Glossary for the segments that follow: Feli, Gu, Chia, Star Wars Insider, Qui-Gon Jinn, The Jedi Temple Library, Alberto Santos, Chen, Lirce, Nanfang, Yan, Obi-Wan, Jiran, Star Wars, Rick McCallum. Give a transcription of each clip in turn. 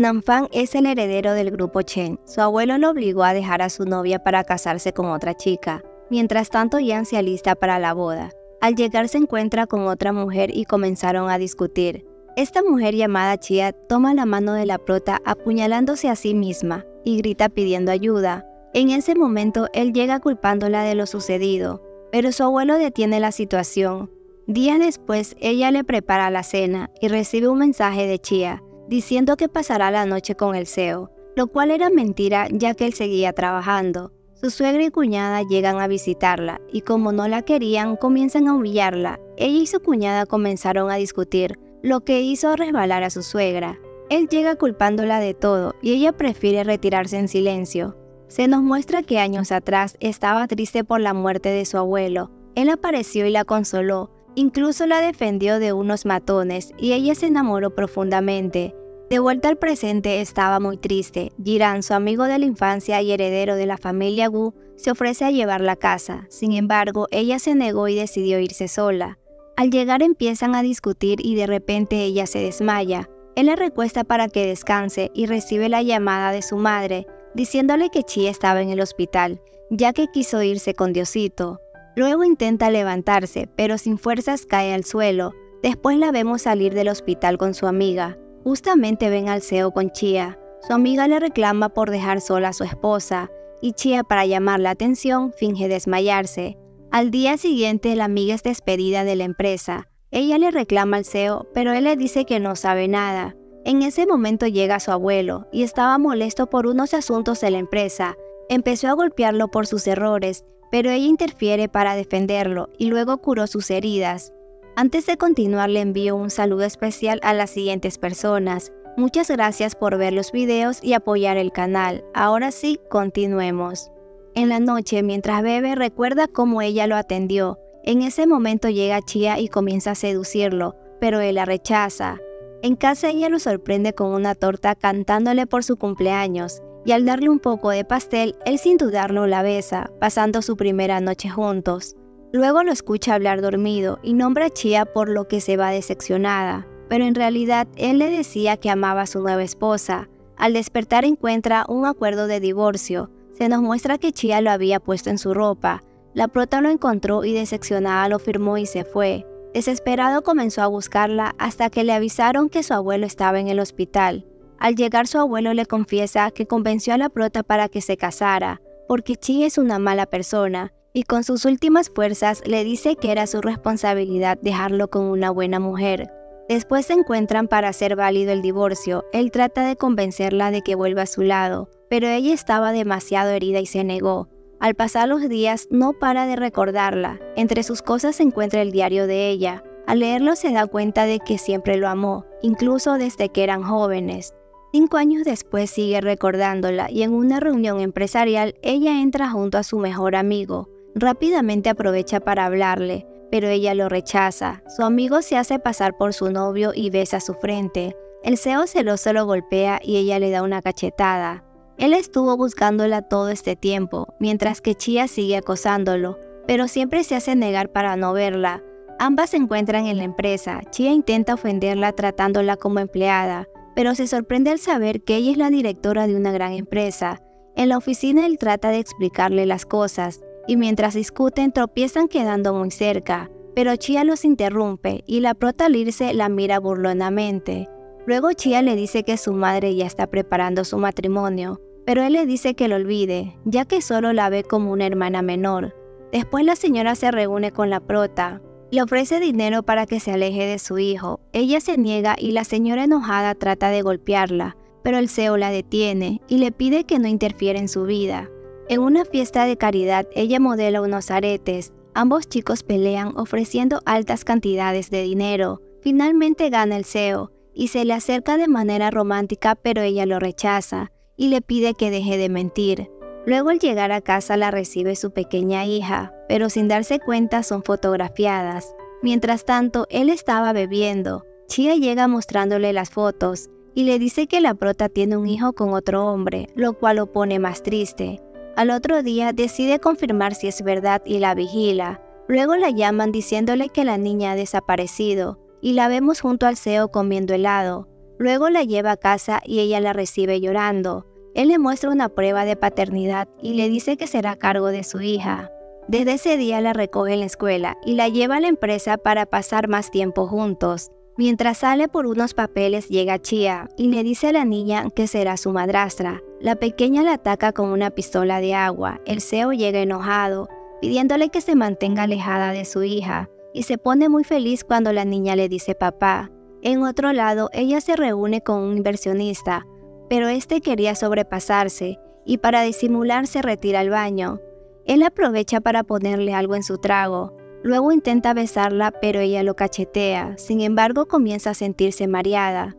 Nanfang es el heredero del grupo Chen. Su abuelo lo obligó a dejar a su novia para casarse con otra chica. Mientras tanto, Yan se alista para la boda. Al llegar se encuentra con otra mujer y comenzaron a discutir. Esta mujer llamada Chia toma la mano de la prota apuñalándose a sí misma y grita pidiendo ayuda. En ese momento él llega culpándola de lo sucedido, pero su abuelo detiene la situación. Días después ella le prepara la cena y recibe un mensaje de Chia diciendo que pasará la noche con el CEO, lo cual era mentira ya que él seguía trabajando. Su suegra y cuñada llegan a visitarla y como no la querían comienzan a humillarla. Ella y su cuñada comenzaron a discutir, lo que hizo resbalar a su suegra. Él llega culpándola de todo y ella prefiere retirarse en silencio. Se nos muestra que años atrás estaba triste por la muerte de su abuelo. Él apareció y la consoló, incluso la defendió de unos matones y ella se enamoró profundamente. De vuelta al presente estaba muy triste. Jiran, su amigo de la infancia y heredero de la familia Gu, se ofrece a llevarla a casa. Sin embargo, ella se negó y decidió irse sola. Al llegar empiezan a discutir y de repente ella se desmaya. Él la recuesta para que descanse y recibe la llamada de su madre, diciéndole que Chia estaba en el hospital, ya que quiso irse con Diosito. Luego intenta levantarse, pero sin fuerzas cae al suelo. Después la vemos salir del hospital con su amiga. Justamente ven al CEO con Chia. Su amiga le reclama por dejar sola a su esposa, y Chia, para llamar la atención, finge desmayarse. Al día siguiente la amiga es despedida de la empresa. Ella le reclama al CEO, pero él le dice que no sabe nada. En ese momento llega su abuelo y estaba molesto por unos asuntos de la empresa. Empezó a golpearlo por sus errores, pero ella interfiere para defenderlo y luego curó sus heridas. Antes de continuar le envío un saludo especial a las siguientes personas. Muchas gracias por ver los videos y apoyar el canal. Ahora sí, continuemos. En la noche, mientras bebe, recuerda cómo ella lo atendió. En ese momento llega Chia y comienza a seducirlo, pero él la rechaza. En casa ella lo sorprende con una torta cantándole por su cumpleaños, y al darle un poco de pastel, él sin dudarlo la besa, pasando su primera noche juntos. Luego lo escucha hablar dormido y nombra a Chia, por lo que se va decepcionada, pero en realidad él le decía que amaba a su nueva esposa. Al despertar encuentra un acuerdo de divorcio. Se nos muestra que Chia lo había puesto en su ropa. La prota lo encontró y decepcionada lo firmó y se fue. Desesperado comenzó a buscarla hasta que le avisaron que su abuelo estaba en el hospital. Al llegar su abuelo le confiesa que convenció a la prota para que se casara, porque Chia es una mala persona, y con sus últimas fuerzas le dice que era su responsabilidad dejarlo con una buena mujer. Después se encuentran para hacer válido el divorcio. Él trata de convencerla de que vuelva a su lado, pero ella estaba demasiado herida y se negó. Al pasar los días no para de recordarla. Entre sus cosas se encuentra el diario de ella. Al leerlo se da cuenta de que siempre lo amó, incluso desde que eran jóvenes. 5 años después sigue recordándola y en una reunión empresarial ella entra junto a su mejor amigo. Rápidamente aprovecha para hablarle, pero ella lo rechaza. Su amigo se hace pasar por su novio y besa su frente. El CEO celoso lo golpea y ella le da una cachetada. Él estuvo buscándola todo este tiempo, mientras que Chia sigue acosándolo, pero siempre se hace negar para no verla. Ambas se encuentran en la empresa. Chia intenta ofenderla tratándola como empleada, pero se sorprende al saber que ella es la directora de una gran empresa. En la oficina él trata de explicarle las cosas, y mientras discuten tropiezan quedando muy cerca, pero Chia los interrumpe y la prota Lirce la mira burlonamente. Luego Chia le dice que su madre ya está preparando su matrimonio, pero él le dice que lo olvide, ya que solo la ve como una hermana menor. Después la señora se reúne con la prota, le ofrece dinero para que se aleje de su hijo. Ella se niega y la señora enojada trata de golpearla, pero el CEO la detiene y le pide que no interfiera en su vida. En una fiesta de caridad ella modela unos aretes. Ambos chicos pelean ofreciendo altas cantidades de dinero. Finalmente gana el CEO y se le acerca de manera romántica, pero ella lo rechaza y le pide que deje de mentir. Luego al llegar a casa la recibe su pequeña hija, pero sin darse cuenta son fotografiadas. Mientras tanto él estaba bebiendo. Chia llega mostrándole las fotos y le dice que la prota tiene un hijo con otro hombre, lo cual lo pone más triste. Al otro día decide confirmar si es verdad y la vigila. Luego la llaman diciéndole que la niña ha desaparecido, y la vemos junto al CEO comiendo helado. Luego la lleva a casa y ella la recibe llorando. Él le muestra una prueba de paternidad y le dice que será a cargo de su hija. Desde ese día la recoge en la escuela y la lleva a la empresa para pasar más tiempo juntos. Mientras sale por unos papeles llega Chia y le dice a la niña que será su madrastra. La pequeña la ataca con una pistola de agua. El CEO llega enojado, pidiéndole que se mantenga alejada de su hija, y se pone muy feliz cuando la niña le dice papá. En otro lado, ella se reúne con un inversionista, pero este quería sobrepasarse y para disimular se retira al baño. Él aprovecha para ponerle algo en su trago. Luego intenta besarla, pero ella lo cachetea. Sin embargo, comienza a sentirse mareada.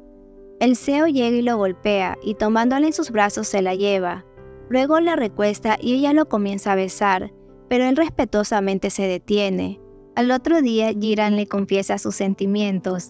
El CEO llega y lo golpea, y tomándola en sus brazos se la lleva. Luego la recuesta y ella lo comienza a besar, pero él respetuosamente se detiene. Al otro día, Jiran le confiesa sus sentimientos.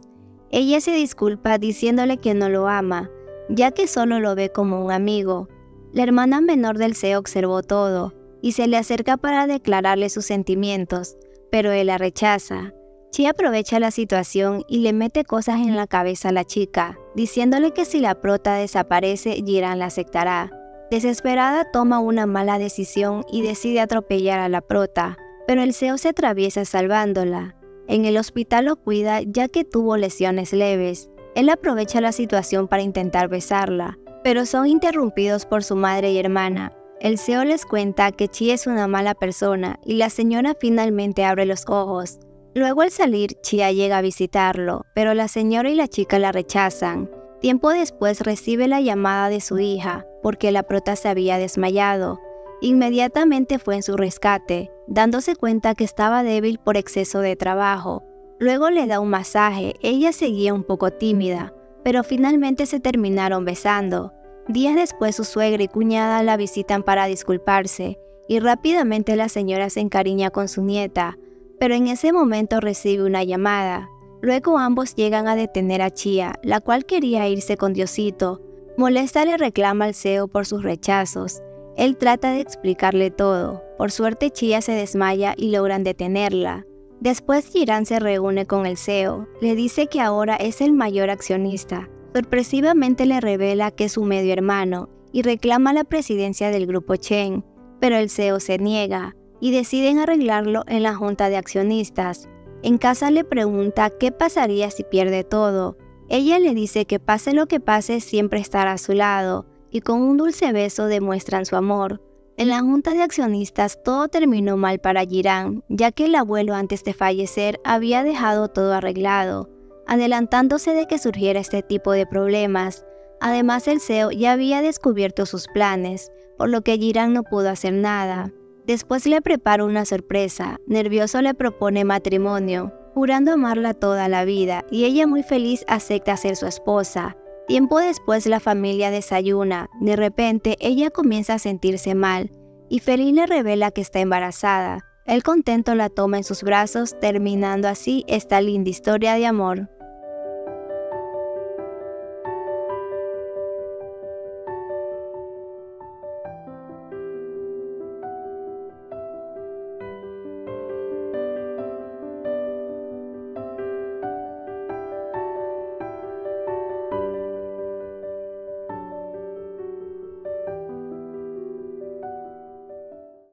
Ella se disculpa diciéndole que no lo ama, ya que solo lo ve como un amigo. La hermana menor del CEO observó todo, y se le acerca para declararle sus sentimientos, pero él la rechaza. Chia aprovecha la situación y le mete cosas en la cabeza a la chica, diciéndole que si la prota desaparece, Jiran la aceptará. Desesperada toma una mala decisión y decide atropellar a la prota, pero el CEO se atraviesa salvándola. En el hospital lo cuida ya que tuvo lesiones leves. Él aprovecha la situación para intentar besarla, pero son interrumpidos por su madre y hermana. El CEO les cuenta que Chia es una mala persona y la señora finalmente abre los ojos. Luego al salir, Chia llega a visitarlo, pero la señora y la chica la rechazan. Tiempo después recibe la llamada de su hija, porque la prota se había desmayado. Inmediatamente fue en su rescate, dándose cuenta que estaba débil por exceso de trabajo. Luego le da un masaje, ella seguía un poco tímida, pero finalmente se terminaron besando. Días después su suegra y cuñada la visitan para disculparse, y rápidamente la señora se encariña con su nieta, pero en ese momento recibe una llamada. Luego ambos llegan a detener a Chia, la cual quería irse con Diosito. Molesta le reclama al CEO por sus rechazos. Él trata de explicarle todo. Por suerte Chia se desmaya y logran detenerla. Después Jiran se reúne con el CEO. Le dice que ahora es el mayor accionista. Sorpresivamente le revela que es su medio hermano y reclama la presidencia del grupo Chen, pero el CEO se niega y deciden arreglarlo en la junta de accionistas. En casa le pregunta qué pasaría si pierde todo. Ella le dice que pase lo que pase siempre estará a su lado y con un dulce beso demuestran su amor. En la junta de accionistas todo terminó mal para Jiran, ya que el abuelo antes de fallecer había dejado todo arreglado, adelantándose de que surgiera este tipo de problemas. Además el CEO ya había descubierto sus planes, por lo que Jiran no pudo hacer nada. Después le prepara una sorpresa, nervioso le propone matrimonio, jurando amarla toda la vida, y ella muy feliz acepta ser su esposa. Tiempo después la familia desayuna, de repente ella comienza a sentirse mal, y Feli le revela que está embarazada. Él contento la toma en sus brazos, terminando así esta linda historia de amor.